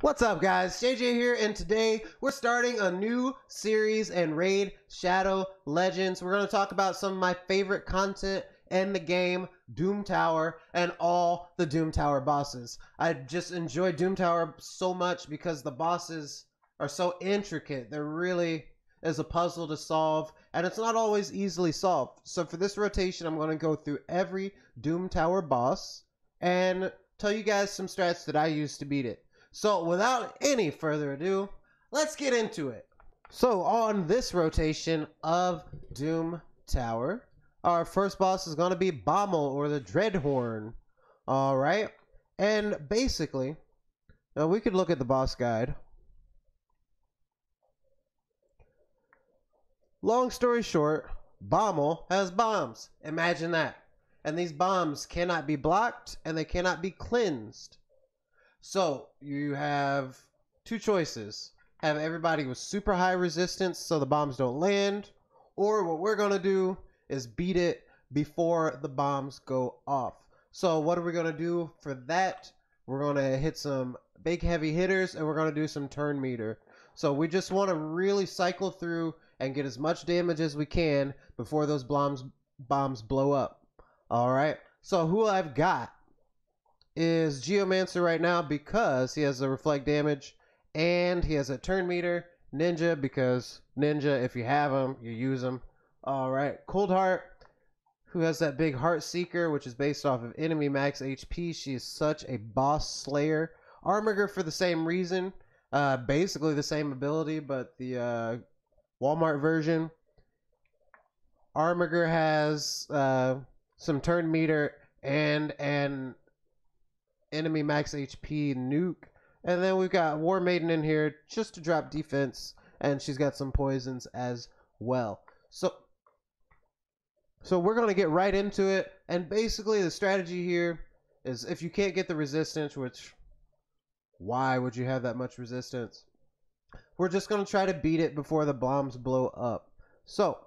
What's up, guys? JJ here, and today we're starting a new series in Raid Shadow Legends. We're going to talk about some of my favorite content in the game, Doom Tower, and all the Doom Tower bosses. I just enjoy Doom Tower so much because the bosses are so intricate. There really is a puzzle to solve, and it's not always easily solved. So for this rotation, I'm going to go through every Doom Tower boss and tell you guys some strats that I use to beat it. So without any further ado, let's get into it. So on this rotation of Doom Tower, our first boss is going to be Bommal or the Dreadhorn. Alright, and basically, now we could look at the boss guide. Long story short, Bommal has bombs. Imagine that. And these bombs cannot be blocked and they cannot be cleansed. So you have two choices. Have everybody with super high resistance so the bombs don't land, or what we're going to do is beat it before the bombs go off. So what are we going to do for that? We're going to hit some big heavy hitters and we're going to do some turn meter. So we just want to really cycle through and get as much damage as we can before those bombs blow up. Alright, so who I've got is Geomancer right now because he has the reflect damage and he has a turn meter. Ninja, because ninja, if you have him, you use him. Alright, Cold Heart, who has that big heart seeker, which is based off of enemy max HP. She is such a boss slayer. Armiger for the same reason, basically the same ability, but the Walmart version. Armiger has some turn meter and an enemy max HP nuke, and then we've got War Maiden in here just to drop defense, and she's got some poisons as well. So we're gonna get right into it, and basically the strategy here is if you can't get the resistance, which why would you have that much resistance? We're just gonna try to beat it before the bombs blow up. So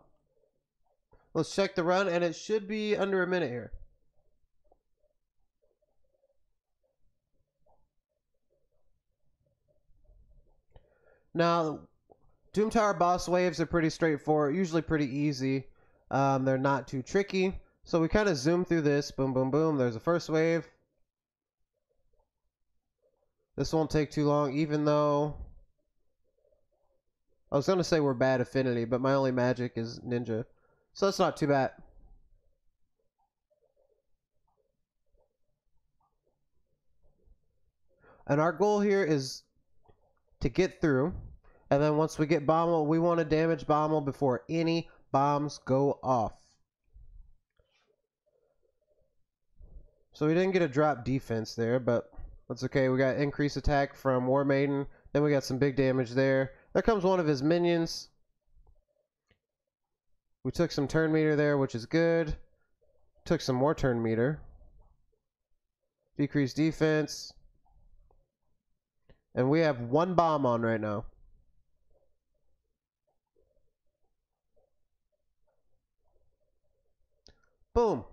let's check the run, and it should be under a minute here. Now, Doom Tower boss waves are pretty straightforward, usually pretty easy. They're not too tricky. So we kind of zoom through this. Boom, boom, boom. There's the first wave. This won't take too long, even though I was going to say we're bad affinity, but my only magic is ninja. So that's not too bad. And our goal here is to get through, and then once we get Bommal, we want to damage Bommal before any bombs go off. So we didn't get a drop defense there, but that's okay. We got increased attack from War Maiden, then we got some big damage there. There comes one of his minions. We took some turn meter there, which is good. Took some more turn meter. Decreased defense. And we have one bomb on right now. Boom.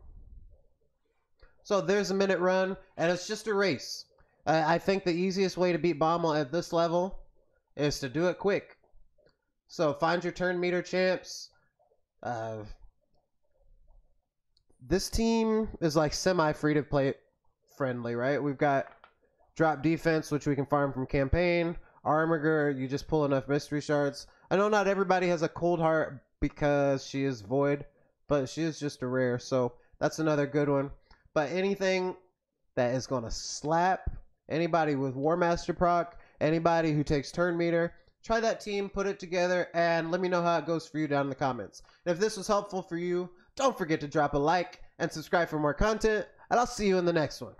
So there's a minute run, and it's just a race. I think the easiest way to beat Bommal at this level is to do it quick. So find your turn meter, champs. This team is like semi-free to play friendly, right? We've got drop defense, which we can farm from campaign. Armiger, you just pull enough mystery shards. I know not everybody has a Cold Heart because she is void, but she is just a rare, so that's another good one. But anything that is going to slap, anybody with War Master proc, anybody who takes turn meter, try that team, put it together, and let me know how it goes for you down in the comments. And if this was helpful for you, don't forget to drop a like and subscribe for more content, and I'll see you in the next one.